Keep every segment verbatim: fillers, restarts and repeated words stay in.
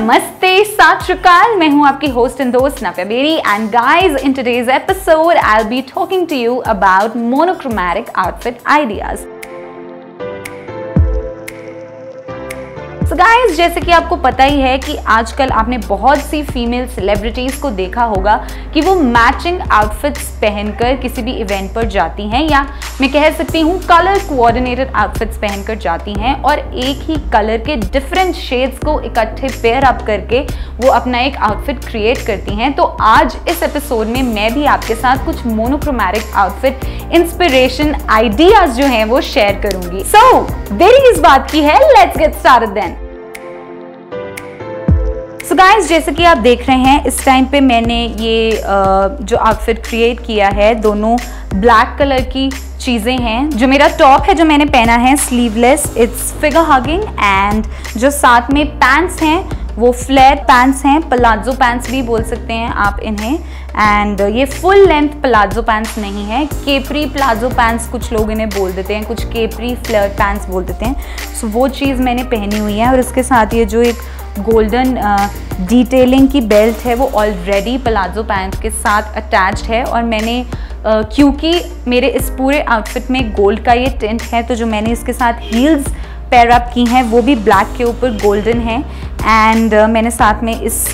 नमस्ते, सात श्री अकाल। मैं हूं आपकी होस्ट एंड दोस्त Navya Berry and guys in today's episode I will be talking to you about monochromatic outfit ideas. So guys, जैसे कि आपको पता ही है कि आजकल आपने बहुत सी फीमेल सेलिब्रिटीज़ को देखा होगा कि वो मैचिंग आउटफिट्स पहनकर किसी भी इवेंट पर जाती हैं, या मैं कह सकती हूँ कलर कोऑर्डिनेटेड आउटफिट्स पहनकर जाती हैं और एक ही कलर के डिफरेंट शेड्स को इकट्ठे पेयर अप करके वो अपना एक आउटफिट क्रिएट करती हैं। तो आज इस एपिसोड में मैं भी आपके साथ कुछ मोनोक्रोमैटिक आउटफिट इंस्पिरेशन आइडियाज जो हैं वो शेयर करूँगी। सो देरी इस बात की है, let's get started then. So so guys, जैसे कि आप देख रहे हैं इस टाइम पे मैंने ये आ, जो आउटफिट क्रिएट किया है, दोनों ब्लैक कलर की चीज़ें हैं। जो मेरा टॉप है जो मैंने पहना है sleeveless, it's figure hugging, and जो साथ में पैंट्स हैं वो फ्लेयर पैंट्स हैं, पलाजो पैंट्स भी बोल सकते हैं आप इन्हें। एंड ये फुल लेंथ पलाजो पैंट्स नहीं है, केपरी प्लाजो पैंट्स कुछ लोग इन्हें बोल देते हैं, कुछ केपरी फ्लेयर पैंट्स बोल देते हैं। सो so वो चीज़ मैंने पहनी हुई है और इसके साथ ये जो एक गोल्डन डिटेलिंग uh, की बेल्ट है वो ऑलरेडी पलाजो पैंट के साथ अटैच्ड है। और मैंने uh, क्योंकि मेरे इस पूरे आउटफिट में गोल्ड का ये टिंट है, तो जो मैंने इसके साथ हील्स पेयर अप की हैं वो भी ब्लैक के ऊपर गोल्डन है। एंड uh, मैंने साथ में इस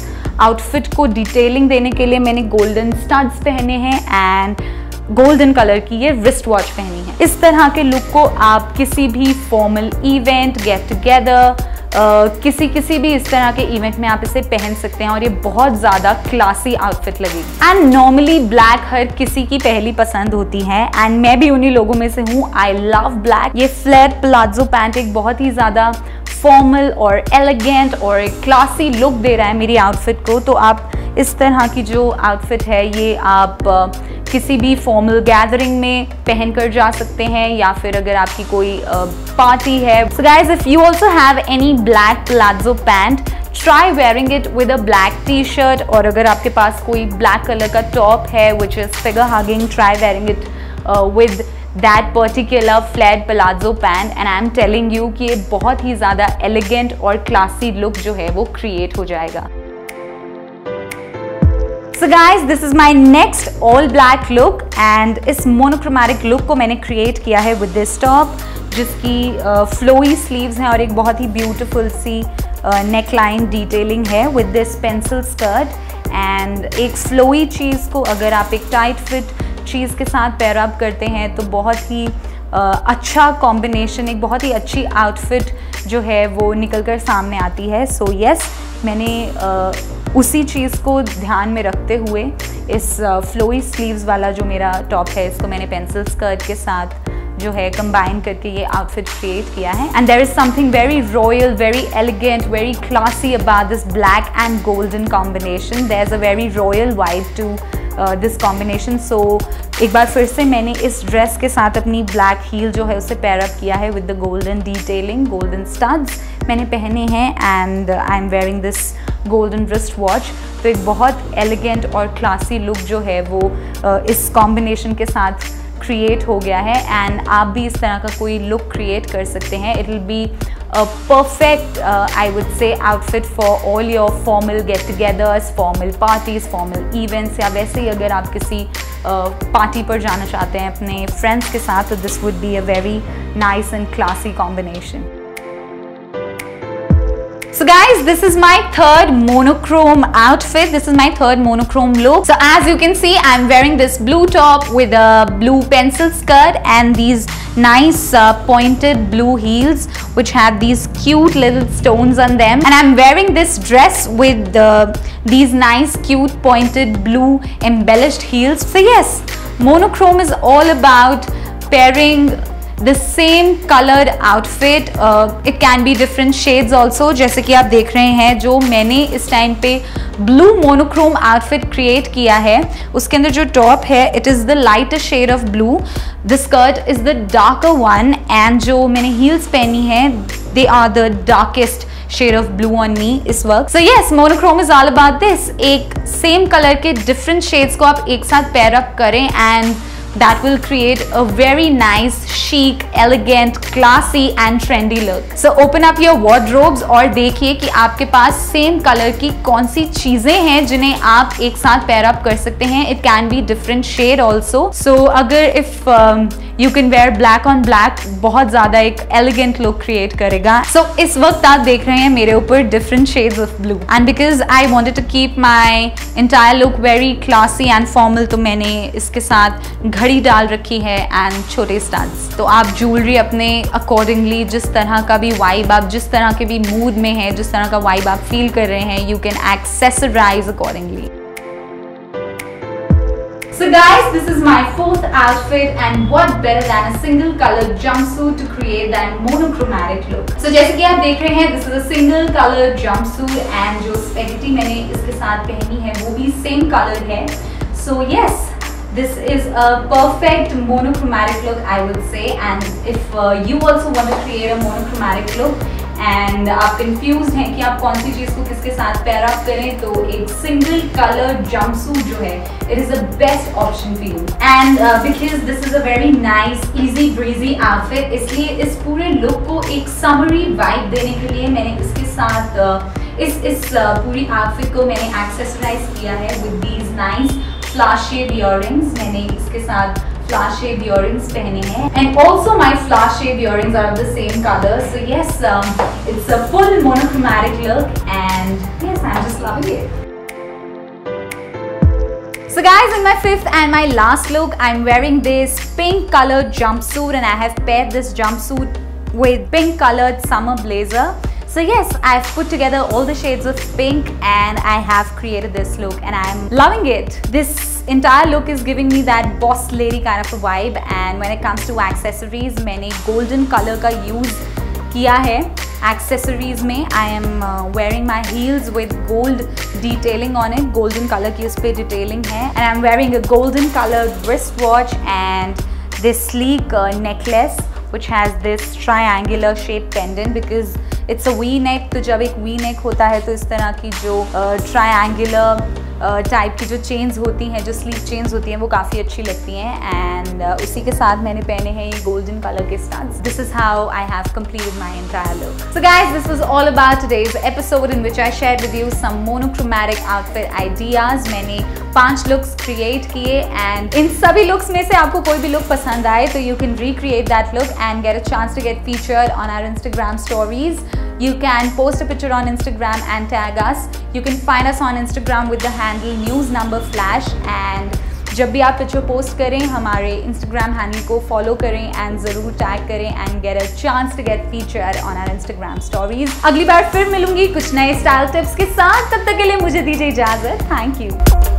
आउटफिट को डिटेलिंग देने के लिए मैंने गोल्डन स्टड्स पहने हैं एंड गोल्डन कलर की ये रिस्ट वॉच पहनी है। इस तरह के लुक को आप किसी भी formal event, get together, Uh, किसी किसी भी इस तरह के इवेंट में आप इसे पहन सकते हैं और ये बहुत ज़्यादा क्लासी आउटफिट लगेगी। एंड नॉर्मली ब्लैक हर किसी की पहली पसंद होती है एंड मैं भी उन्हीं लोगों में से हूँ। I love black. ये फ्लेयर प्लाजो पैंट एक बहुत ही ज़्यादा फॉर्मल और एलिगेंट और एक क्लासी लुक दे रहा है मेरी आउटफिट को। तो आप इस तरह की जो आउटफिट है ये आप किसी भी फॉर्मल गैदरिंग में पहन कर जा सकते हैं, या फिर अगर आपकी कोई पार्टी है। So guys, if you also have any black palazzo pant, try wearing it with a black T shirt. और अगर आपके पास कोई ब्लैक कलर का टॉप है which is figure hugging, try wearing it with that particular flat palazzo pant and I am telling you कि ये बहुत ही ज़्यादा एलिगेंट और क्लासी लुक जो है वो क्रिएट हो जाएगा। So guys, this is my next all black look and इस मोनोक्रोमैटिक लुक को मैंने क्रिएट किया है विद दिस टॉप जिसकी फ्लोई uh, स्लीव्स हैं और एक बहुत ही ब्यूटिफुल सी नेक लाइन डिटेलिंग है with this pencil skirt. And एक फ्लोई चीज़ को अगर आप एक टाइट फिट चीज़ के साथ पेयर अप करते हैं तो बहुत ही आ, अच्छा कॉम्बिनेशन, एक बहुत ही अच्छी आउटफिट जो है वो निकल कर सामने आती है। सो so, येस yes, मैंने आ, उसी चीज़ को ध्यान में रखते हुए इस फ्लोई स्लीव्स वाला जो मेरा टॉप है इसको मैंने पेंसिल स्कर्ट के साथ जो है कंबाइन करके ये आउटफिट क्रिएट किया है। And there is something very royal, very elegant, very classy about this black and golden combination. There is a very royal vibe to this combination. So एक बार फिर से मैंने इस ड्रेस के साथ अपनी ब्लैक हील जो है उसे पेयर अप किया है with the golden detailing. Golden studs मैंने पहने हैं and I am wearing this golden wrist watch. तो एक बहुत एलिगेंट और क्लासी लुक जो है वो uh, इस कॉम्बिनेशन के साथ क्रिएट हो गया है। एंड आप भी इस तरह का कोई लुक क्रिएट कर सकते हैं। It will be a perfect I would say outfit for all your formal get togethers, formal parties, formal events, या वैसे ही अगर आप किसी पार्टी uh, पर जाना चाहते हैं अपने फ्रेंड्स के साथ, तो this would be a very nice and classy combination. So guys, this is my third monochrome outfit. This is my third monochrome look. So as you can see, I'm wearing this blue top with a blue pencil skirt and these nice uh, pointed blue heels which have these cute little stones on them. And I'm wearing this dress with uh, these nice cute pointed blue embellished heels. So yes, monochrome is all about pairing the same colored outfit. uh, it can be different shades also. जैसे कि आप देख रहे हैं जो मैंने इस time पे ब्लू मोनोक्रोम आउटफिट क्रिएट किया है उसके अंदर जो टॉप है it is the lighter shade of blue, the skirt is the darker one, and जो मैंने हील्स पहनी है they are the darkest shade of blue on me इस वक्त। So yes, monochrome is all about this, एक same colour के different shades को आप एक साथ पेयर अप करें and that will create a very nice, chic, elegant, classy and trendy look. So open up your wardrobes और देखिए कि आपके पास same color की कौन सी चीजें हैं जिन्हें आप एक साथ pair up कर सकते हैं. It can be different shade also. So अगर if um, You can wear black on black बहुत ज़्यादा एक elegant look create करेगा. So इस वक्त आप देख रहे हैं मेरे ऊपर different shades of blue. And because I wanted to keep my entire look very classy and formal, तो मैंने इसके साथ घड़ी डाल रखी है and छोटे studs. तो आप jewelry अपने accordingly, जिस तरह का भी vibe आप, जिस तरह के भी mood में है, जिस तरह का vibe आप feel कर रहे हैं, you can accessorize accordingly. So guys, this is my fourth outfit and what better than a single color jumpsuit to create that monochromatic look. So जैसे कि आप देख रहे हैं, this is a single color jumpsuit and जो spaghetti मैंने इसके साथ पहनी है वो भी same color है. So yes, this is a perfect monochromatic look I would say, and if uh, you also want to create a monochromatic look and आप confused हैं कि आप कौन सी चीज़ को किसके साथ pair up करें, तो एक single color jumpsuit जो है it is the best option for you. And uh, because this is a very nice easy breezy outfit, इसलिए इस पूरे look को एक summery vibe देने के लिए मैंने इसके साथ uh, इस इस uh, पूरी outfit को मैंने accessorize किया है with these nice flash shaped earrings. मैंने इसके साथ flash shaped earrings पहने हैं and also my flash shaped earrings are of the same color. So yes, um, it's a full monochromatic look and yes, I'm just loving it. So guys, in my fifth and my last look, I'm wearing this pink colored jumpsuit and I have paired this jumpsuit with pink colored summer blazer. So yes, I've put together all the shades of pink and I have created this look and I'm loving it. This entire look is giving me that boss lady kind of a vibe, and when it comes to accessories, मैंने golden color का use किया है. Accessories में I am uh, wearing my heels with gold detailing on it. Golden color की उस पे detailing है and I'm wearing a golden colored wristwatch and this sleek uh, necklace which has this triangular shaped pendant because it's a V neck. तो जब एक V neck होता है तो इस तरह की जो ट्रायंगुलर टाइप की जो चेन्स होती हैं, जो स्लीव चेन्स होती हैं, वो काफ़ी अच्छी लगती हैं एंड uh, उसी के साथ मैंने पहने हैं ये गोल्डन कलर के studs. This is how I have completed my entire look. So guys, this was all about today's episode in which I share with you some monochromatic outfit ideas. मैंने पांच लुक्स क्रिएट किए and इन सभी looks में से आपको कोई भी look पसंद आए तो you can recreate that look and get a chance to get featured on our Instagram stories. You can post a picture on Instagram and tag us. You can find us on Instagram with the handle news number flash, and जब भी आप picture post करें हमारे Instagram handle को follow करें and ज़रूर tag करें and get a chance to get feature on our Instagram stories. अगली बार फिर मिलूंगी कुछ नए स्टाइल टिप्स के साथ. तब तक के लिए मुझे दीजिए इजाज़त. Thank you.